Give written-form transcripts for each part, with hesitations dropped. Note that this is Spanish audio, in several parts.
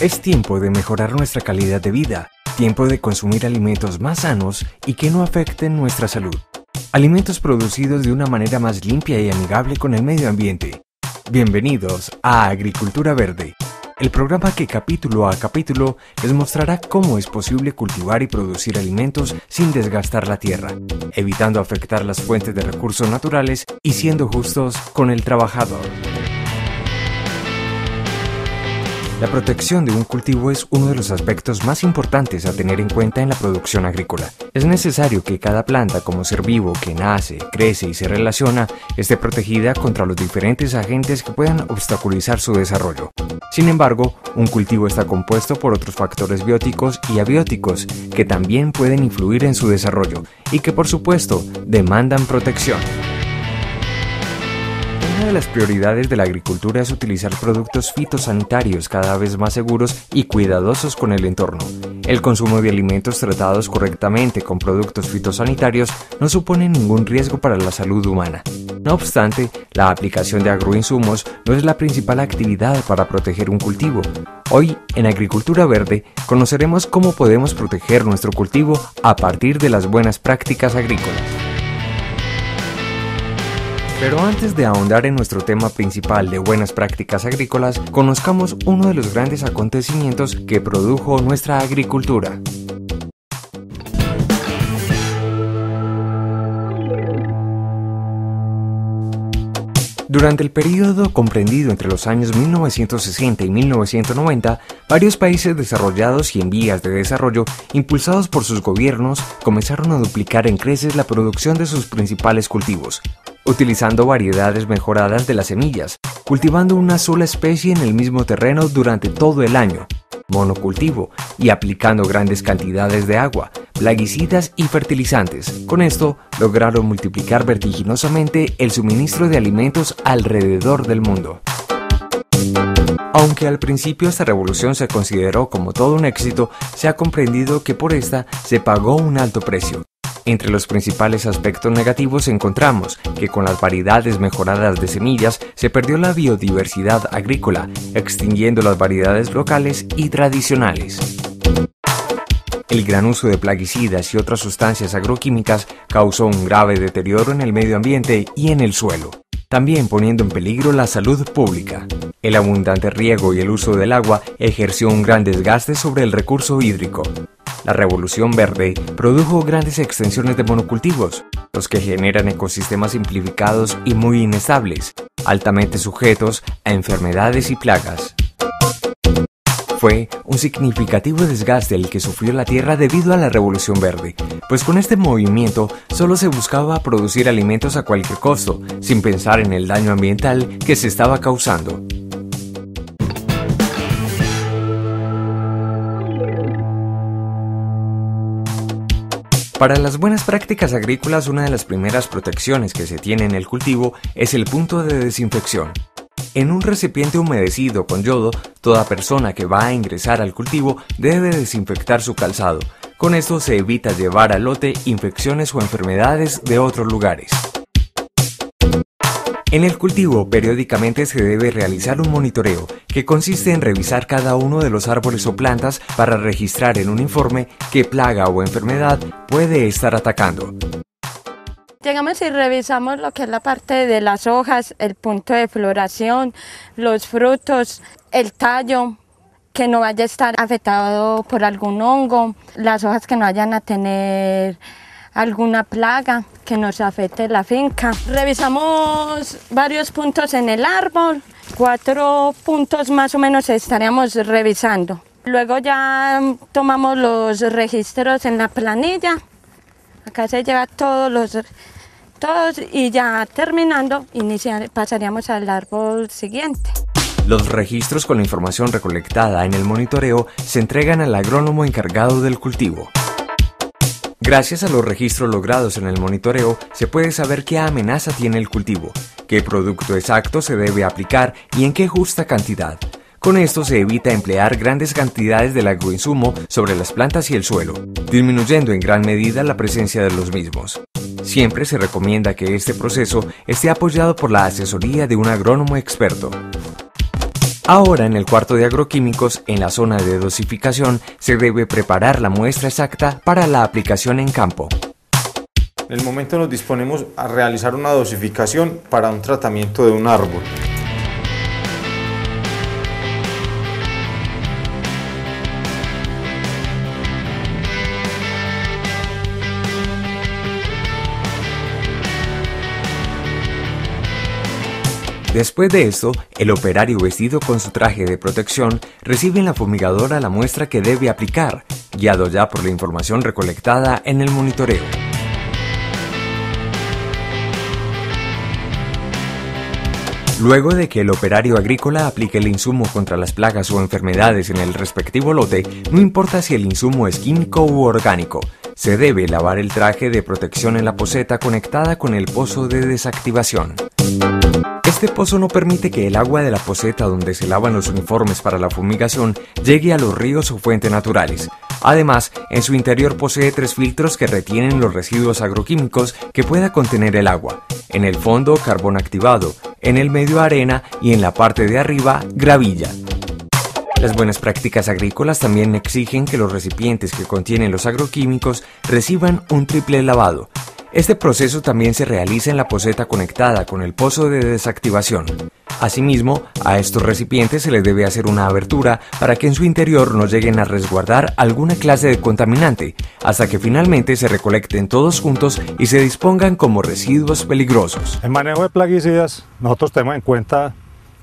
Es tiempo de mejorar nuestra calidad de vida, tiempo de consumir alimentos más sanos y que no afecten nuestra salud. Alimentos producidos de una manera más limpia y amigable con el medio ambiente. Bienvenidos a Agricultura Verde, el programa que capítulo a capítulo les mostrará cómo es posible cultivar y producir alimentos sin desgastar la tierra, evitando afectar las fuentes de recursos naturales y siendo justos con el trabajador. La protección de un cultivo es uno de los aspectos más importantes a tener en cuenta en la producción agrícola. Es necesario que cada planta como ser vivo que nace, crece y se relaciona esté protegida contra los diferentes agentes que puedan obstaculizar su desarrollo. Sin embargo, un cultivo está compuesto por otros factores bióticos y abióticos que también pueden influir en su desarrollo y que por supuesto demandan protección. Una de las prioridades de la agricultura es utilizar productos fitosanitarios cada vez más seguros y cuidadosos con el entorno. El consumo de alimentos tratados correctamente con productos fitosanitarios no supone ningún riesgo para la salud humana. No obstante, la aplicación de agroinsumos no es la principal actividad para proteger un cultivo. Hoy, en Agricultura Verde, conoceremos cómo podemos proteger nuestro cultivo a partir de las buenas prácticas agrícolas. Pero antes de ahondar en nuestro tema principal de buenas prácticas agrícolas, conozcamos uno de los grandes acontecimientos que produjo nuestra agricultura. Durante el período comprendido entre los años 1960 y 1990, varios países desarrollados y en vías de desarrollo, impulsados por sus gobiernos, comenzaron a duplicar en creces la producción de sus principales cultivos, utilizando variedades mejoradas de las semillas, cultivando una sola especie en el mismo terreno durante todo el año, monocultivo y aplicando grandes cantidades de agua, plaguicidas y fertilizantes. Con esto, lograron multiplicar vertiginosamente el suministro de alimentos alrededor del mundo. Aunque al principio esta revolución se consideró como todo un éxito, se ha comprendido que por esta se pagó un alto precio. Entre los principales aspectos negativos encontramos que con las variedades mejoradas de semillas se perdió la biodiversidad agrícola, extinguiendo las variedades locales y tradicionales. El gran uso de plaguicidas y otras sustancias agroquímicas causó un grave deterioro en el medio ambiente y en el suelo, también poniendo en peligro la salud pública. El abundante riego y el uso del agua ejerció un gran desgaste sobre el recurso hídrico. La Revolución Verde produjo grandes extensiones de monocultivos, los que generan ecosistemas simplificados y muy inestables, altamente sujetos a enfermedades y plagas. Fue un significativo desgaste el que sufrió la tierra debido a la Revolución Verde, pues con este movimiento solo se buscaba producir alimentos a cualquier costo, sin pensar en el daño ambiental que se estaba causando. Para las buenas prácticas agrícolas, una de las primeras protecciones que se tiene en el cultivo es el punto de desinfección. En un recipiente humedecido con yodo, toda persona que va a ingresar al cultivo debe desinfectar su calzado. Con esto se evita llevar al lote infecciones o enfermedades de otros lugares. En el cultivo, periódicamente se debe realizar un monitoreo, que consiste en revisar cada uno de los árboles o plantas para registrar en un informe qué plaga o enfermedad puede estar atacando. Llegamos y revisamos lo que es la parte de las hojas, el punto de floración, los frutos, el tallo, que no vaya a estar afectado por algún hongo, las hojas que no vayan a tener alguna plaga que nos afecte la finca. Revisamos varios puntos en el árbol, 4 puntos más o menos estaríamos revisando. Luego ya tomamos los registros en la planilla, acá se lleva todos y ya terminando pasaríamos al árbol siguiente. Los registros con la información recolectada en el monitoreo se entregan al agrónomo encargado del cultivo. Gracias a los registros logrados en el monitoreo, se puede saber qué amenaza tiene el cultivo, qué producto exacto se debe aplicar y en qué justa cantidad. Con esto se evita emplear grandes cantidades del agroinsumo sobre las plantas y el suelo, disminuyendo en gran medida la presencia de los mismos. Siempre se recomienda que este proceso esté apoyado por la asesoría de un agrónomo experto. Ahora en el cuarto de agroquímicos, en la zona de dosificación, se debe preparar la muestra exacta para la aplicación en campo. En el momento nos disponemos a realizar una dosificación para un tratamiento de un árbol. Después de esto, el operario vestido con su traje de protección recibe en la fumigadora la muestra que debe aplicar, guiado ya por la información recolectada en el monitoreo. Luego de que el operario agrícola aplique el insumo contra las plagas o enfermedades en el respectivo lote, no importa si el insumo es químico u orgánico, se debe lavar el traje de protección en la poceta conectada con el pozo de desactivación. Este pozo no permite que el agua de la poceta donde se lavan los uniformes para la fumigación llegue a los ríos o fuentes naturales. Además, en su interior posee 3 filtros que retienen los residuos agroquímicos que pueda contener el agua. En el fondo, carbón activado, en el medio arena y en la parte de arriba, gravilla. Las buenas prácticas agrícolas también exigen que los recipientes que contienen los agroquímicos reciban un triple lavado. Este proceso también se realiza en la poceta conectada con el pozo de desactivación. Asimismo, a estos recipientes se les debe hacer una abertura para que en su interior no lleguen a resguardar alguna clase de contaminante, hasta que finalmente se recolecten todos juntos y se dispongan como residuos peligrosos. En manejo de plaguicidas, nosotros tenemos en cuenta,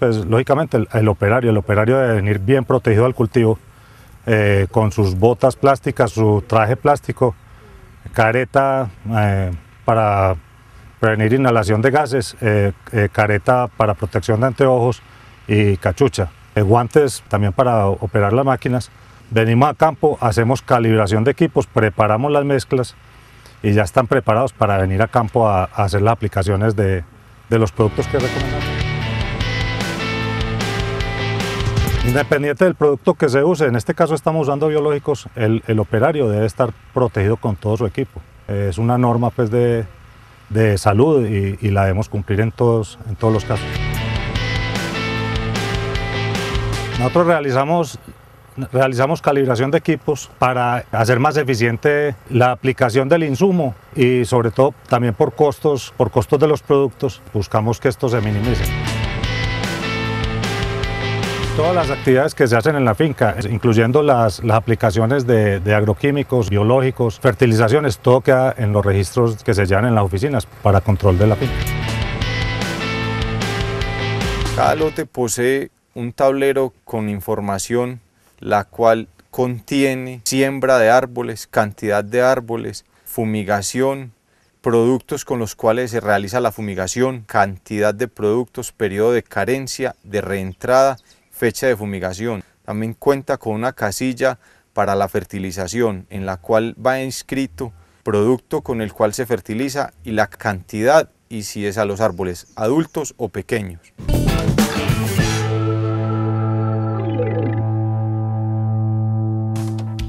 pues lógicamente, el operario debe venir bien protegido al cultivo, con sus botas plásticas, su traje plástico, careta para prevenir inhalación de gases, careta para protección de anteojos y cachucha. Guantes también para operar las máquinas. Venimos a campo, hacemos calibración de equipos, preparamos las mezclas y ya están preparados para venir a campo a hacer las aplicaciones de los productos que recomendamos. Independiente del producto que se use, en este caso estamos usando biológicos, el operario debe estar protegido con todo su equipo. Es una norma pues, de salud y la debemos cumplir en todos los casos. Nosotros realizamos calibración de equipos para hacer más eficiente la aplicación del insumo y sobre todo también por costos de los productos, buscamos que estos se minimicen. Todas las actividades que se hacen en la finca, incluyendo las aplicaciones de agroquímicos, biológicos, fertilizaciones, todo queda en los registros que se llevan en las oficinas para control de la finca. Cada lote posee un tablero con información, la cual contiene siembra de árboles, cantidad de árboles, fumigación, productos con los cuales se realiza la fumigación, cantidad de productos, periodo de carencia, de reentrada, fecha de fumigación. También cuenta con una casilla para la fertilización en la cual va inscrito producto con el cual se fertiliza y la cantidad y si es a los árboles adultos o pequeños.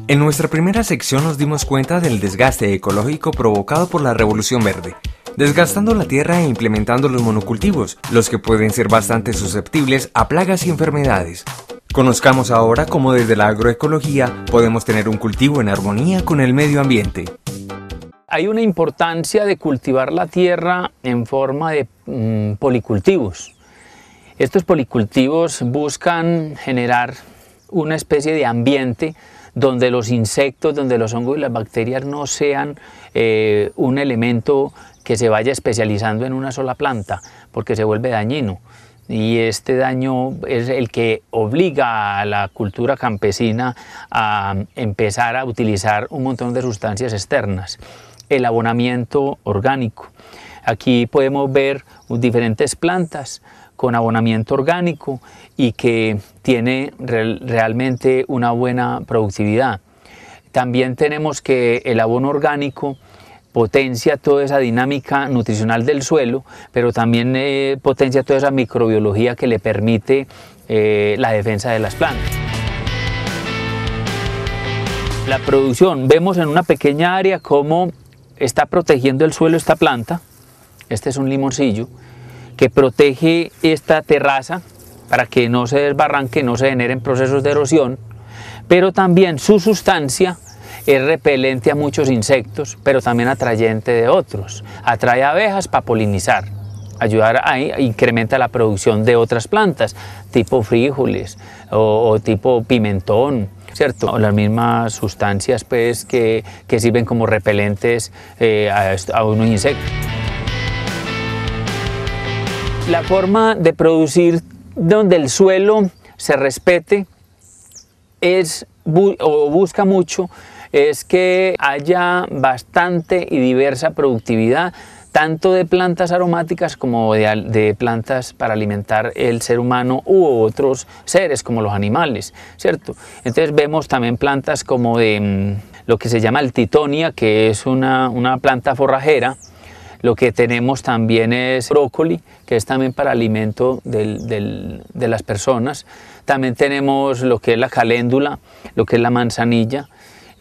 En nuestra primera sección nos dimos cuenta del desgaste ecológico provocado por la Revolución Verde, desgastando la tierra e implementando los monocultivos, los que pueden ser bastante susceptibles a plagas y enfermedades. Conozcamos ahora cómo desde la agroecología podemos tener un cultivo en armonía con el medio ambiente. Hay una importancia de cultivar la tierra en forma de policultivos. Estos policultivos buscan generar una especie de ambiente donde los insectos, donde los hongos y las bacterias no sean un elemento que se vaya especializando en una sola planta, porque se vuelve dañino. Y este daño es el que obliga a la cultura campesina a empezar a utilizar un montón de sustancias externas. El abonamiento orgánico. Aquí podemos ver diferentes plantas con abonamiento orgánico y que tiene realmente una buena productividad. También tenemos que el abono orgánico potencia toda esa dinámica nutricional del suelo, pero también potencia toda esa microbiología que le permite la defensa de las plantas. La producción, vemos en una pequeña área cómo está protegiendo el suelo esta planta. Este es un limoncillo que protege esta terraza para que no se desbarranque, no se generen procesos de erosión, pero también su sustancia es repelente a muchos insectos, pero también atrayente de otros. Atrae abejas para polinizar, ayudar a incrementa la producción de otras plantas, tipo frijoles o tipo pimentón, ¿cierto? O las mismas sustancias pues, que sirven como repelentes a unos insectos. La forma de producir donde el suelo se respete es, o busca mucho, es que haya bastante y diversa productividad, tanto de plantas aromáticas como de plantas para alimentar el ser humano u otros seres como los animales, ¿cierto? Entonces vemos también plantas como de lo que se llama el titonia, que es una planta forrajera. Lo que tenemos también es brócoli, que es también para alimento de las personas. También tenemos lo que es la caléndula, lo que es la manzanilla,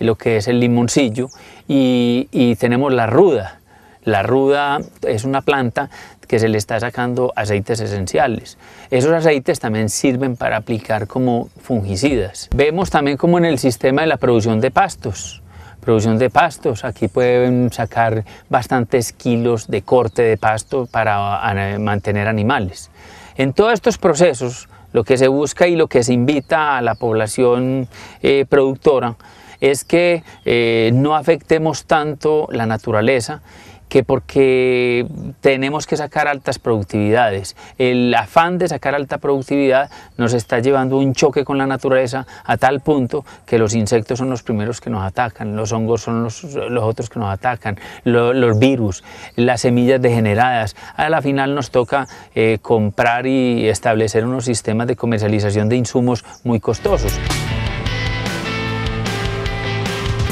lo que es el limoncillo, y tenemos la ruda. La ruda es una planta que se le está sacando aceites esenciales. Esos aceites también sirven para aplicar como fungicidas. Vemos también como en el sistema de la producción de pastos, aquí pueden sacar bastantes kilos de corte de pasto para mantener animales. En todos estos procesos lo que se busca y lo que se invita a la población productora es que no afectemos tanto la naturaleza, que porque tenemos que sacar altas productividades. El afán de sacar alta productividad nos está llevando un choque con la naturaleza a tal punto que los insectos son los primeros que nos atacan, los hongos son los otros que nos atacan, los virus, las semillas degeneradas. A la final nos toca comprar y establecer unos sistemas de comercialización de insumos muy costosos.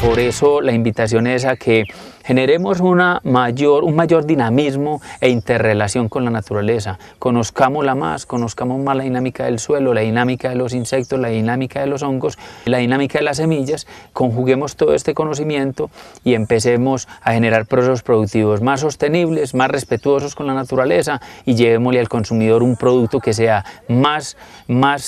Por eso la invitación es a que generemos un mayor dinamismo e interrelación con la naturaleza. Conozcamos más la dinámica del suelo, la dinámica de los insectos, la dinámica de los hongos, la dinámica de las semillas. Conjuguemos todo este conocimiento y empecemos a generar procesos productivos más sostenibles, más respetuosos con la naturaleza, y llevémosle al consumidor un producto que sea más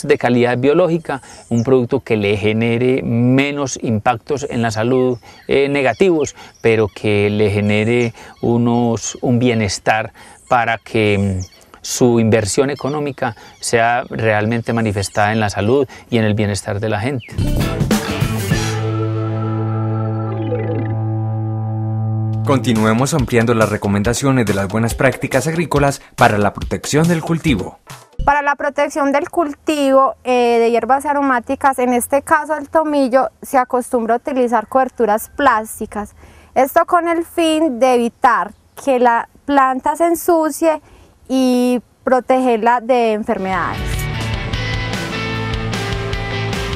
de calidad biológica, un producto que le genere menos impactos en la salud negativos, pero que le genere un bienestar para que su inversión económica sea realmente manifestada en la salud y en el bienestar de la gente. Continuemos ampliando las recomendaciones de las buenas prácticas agrícolas para la protección del cultivo. Para la protección del cultivo de hierbas aromáticas, en este caso el tomillo, se acostumbra a utilizar coberturas plásticas. Esto con el fin de evitar que la planta se ensucie y protegerla de enfermedades.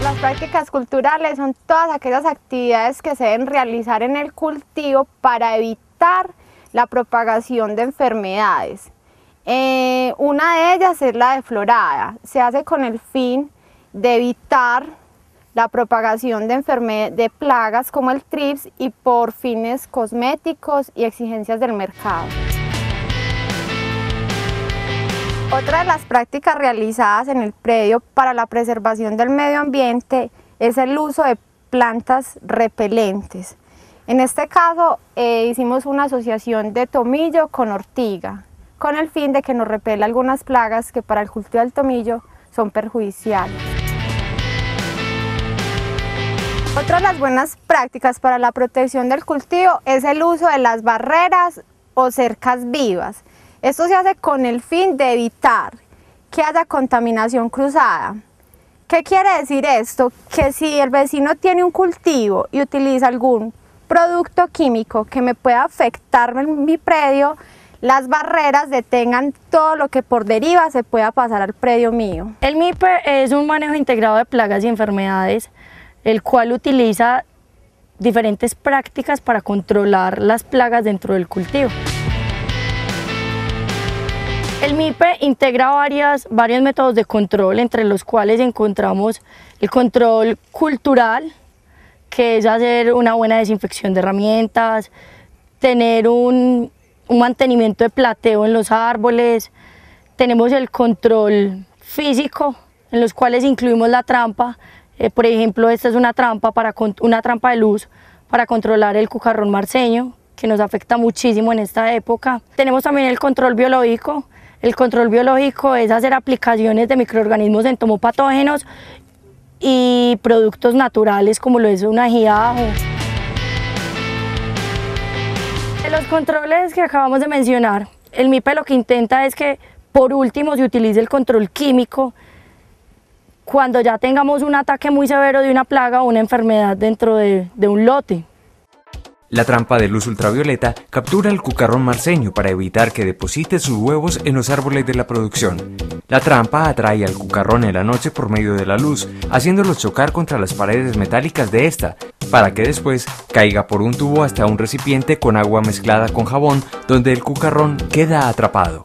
Las prácticas culturales son todas aquellas actividades que se deben realizar en el cultivo para evitar la propagación de enfermedades. Una de ellas es la deflorada, se hace con el fin de evitar la propagación de plagas como el TRIPS y por fines cosméticos y exigencias del mercado. Otra de las prácticas realizadas en el predio para la preservación del medio ambiente es el uso de plantas repelentes. En este caso hicimos una asociación de tomillo con ortiga, con el fin de que nos repele algunas plagas que para el cultivo del tomillo son perjudiciales. Otra de las buenas prácticas para la protección del cultivo es el uso de las barreras o cercas vivas. Esto se hace con el fin de evitar que haya contaminación cruzada. ¿Qué quiere decir esto? Que si el vecino tiene un cultivo y utiliza algún producto químico que me pueda afectar en mi predio, las barreras detengan todo lo que por deriva se pueda pasar al predio mío. El MIPER es un manejo integrado de plagas y enfermedades, el cual utiliza diferentes prácticas para controlar las plagas dentro del cultivo. El MIPER integra varios métodos de control, entre los cuales encontramos el control cultural, que es hacer una buena desinfección de herramientas, tener un mantenimiento de plateo en los árboles. Tenemos el control físico, en los cuales incluimos la trampa. Por ejemplo, esta es una trampa de luz para controlar el cucarrón marceño, que nos afecta muchísimo en esta época. Tenemos también el control biológico. El control biológico es hacer aplicaciones de microorganismos entomopatógenos y productos naturales como lo es un ajiajo. De los controles que acabamos de mencionar, el MIPER lo que intenta es que por último se utilice el control químico cuando ya tengamos un ataque muy severo de una plaga o una enfermedad dentro de un lote. La trampa de luz ultravioleta captura al cucarrón marceño para evitar que deposite sus huevos en los árboles de la producción. La trampa atrae al cucarrón en la noche por medio de la luz, haciéndolo chocar contra las paredes metálicas de esta, para que después caiga por un tubo hasta un recipiente con agua mezclada con jabón, donde el cucarrón queda atrapado.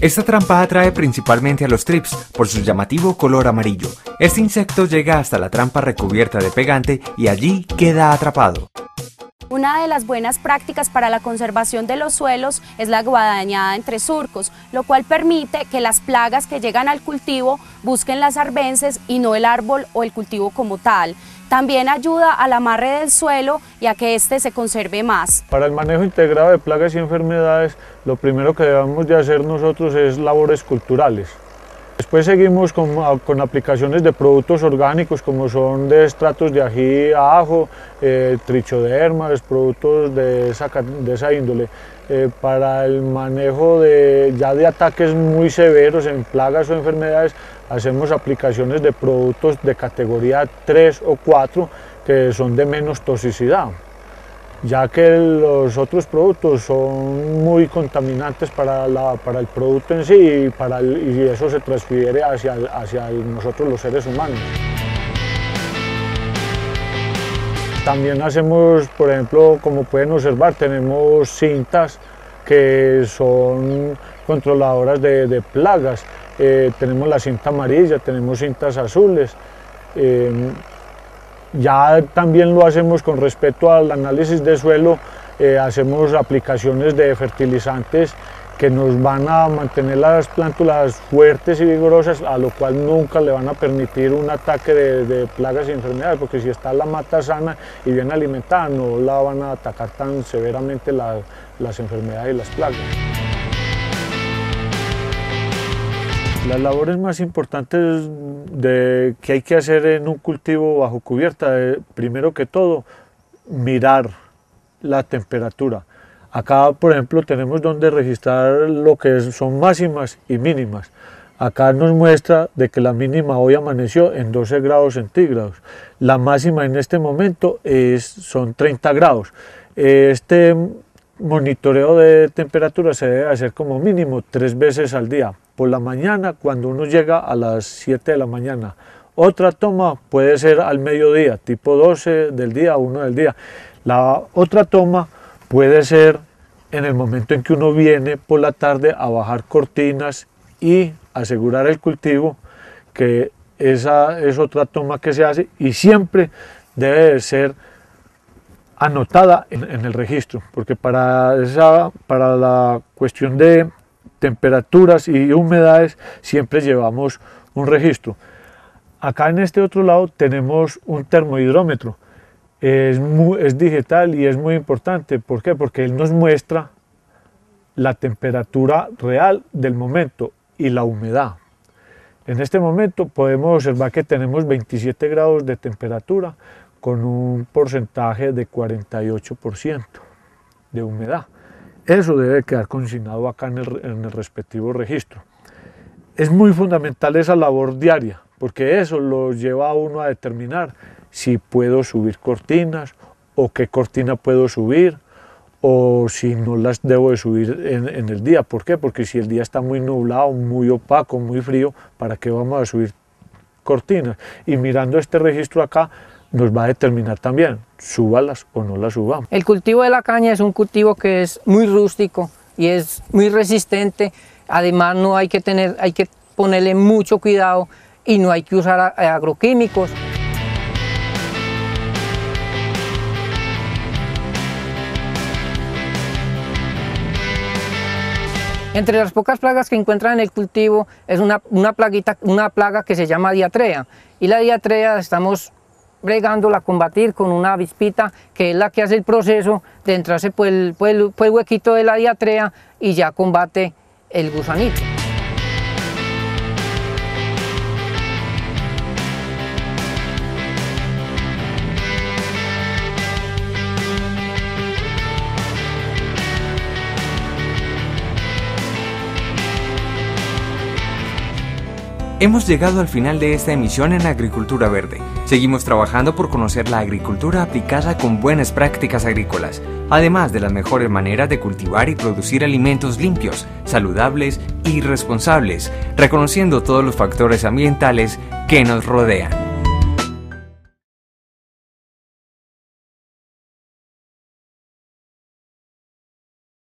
Esta trampa atrae principalmente a los TRIPS por su llamativo color amarillo. Este insecto llega hasta la trampa recubierta de pegante y allí queda atrapado. Una de las buenas prácticas para la conservación de los suelos es la guadañada entre surcos, lo cual permite que las plagas que llegan al cultivo busquen las arbences y no el árbol o el cultivo como tal. También ayuda al amarre del suelo y a que éste se conserve más. Para el manejo integrado de plagas y enfermedades, lo primero que debemos de hacer nosotros es labores culturales. Después seguimos con aplicaciones de productos orgánicos como son de estratos de ají, ajo, trichodermas, productos de esa índole. Para el manejo de ataques muy severos en plagas o enfermedades, hacemos aplicaciones de productos de categoría 3 o 4 que son de menos toxicidad, ya que los otros productos son muy contaminantes para el producto en sí y, y eso se transfiere hacia nosotros los seres humanos. También hacemos, por ejemplo, como pueden observar, tenemos cintas que son controladoras de plagas. Tenemos la cinta amarilla, tenemos cintas azules. Ya también lo hacemos con respecto al análisis de suelo, hacemos aplicaciones de fertilizantes que nos van a mantener las plántulas fuertes y vigorosas, a lo cual nunca le van a permitir un ataque de plagas y enfermedades, porque si está la mata sana y bien alimentada, no la van a atacar tan severamente las enfermedades y las plagas. Las labores más importantes que hay que hacer en un cultivo bajo cubierta es, primero que todo, mirar la temperatura. Acá, por ejemplo, tenemos donde registrar lo que son máximas y mínimas. Acá nos muestra de que la mínima hoy amaneció en 12 grados centígrados. La máxima en este momento son 30 grados. Este monitoreo de temperatura se debe hacer como mínimo 3 veces al día. Por la mañana, cuando uno llega a las 7 de la mañana. Otra toma puede ser al mediodía, tipo 12 del día, 1 del día. La otra toma puede ser en el momento en que uno viene por la tarde a bajar cortinas y asegurar el cultivo, que esa es otra toma que se hace y siempre debe ser anotada en el registro, porque para la cuestión de temperaturas y humedades siempre llevamos un registro. Acá en este otro lado tenemos un termohidrómetro. Es digital y es muy importante. ¿Por qué? Porque él nos muestra la temperatura real del momento y la humedad. En este momento podemos observar que tenemos 27 grados de temperatura con un porcentaje de 48% de humedad. Eso debe quedar consignado acá en el respectivo registro. Es muy fundamental esa labor diaria, porque eso lo lleva a uno a determinar si puedo subir cortinas, o qué cortina puedo subir, o si no las debo de subir en el día. ¿Por qué? Porque si el día está muy nublado, muy opaco, muy frío, ¿para qué vamos a subir cortinas? Y mirando este registro acá, nos va a determinar también, súbalas o no las subamos. El cultivo de la caña es un cultivo que es muy rústico y es muy resistente. Además, no hay que ponerle mucho cuidado y no hay que usar agroquímicos. Entre las pocas plagas que encuentran en el cultivo es una plaga que se llama diatrea, y la diatrea estamos bregándola a combatir con una avispita, que es la que hace el proceso de entrarse por el huequito de la diatrea y ya combate el gusanito. Hemos llegado al final de esta emisión en Agricultura Verde. Seguimos trabajando por conocer la agricultura aplicada con buenas prácticas agrícolas, además de las mejores maneras de cultivar y producir alimentos limpios, saludables y responsables, reconociendo todos los factores ambientales que nos rodean.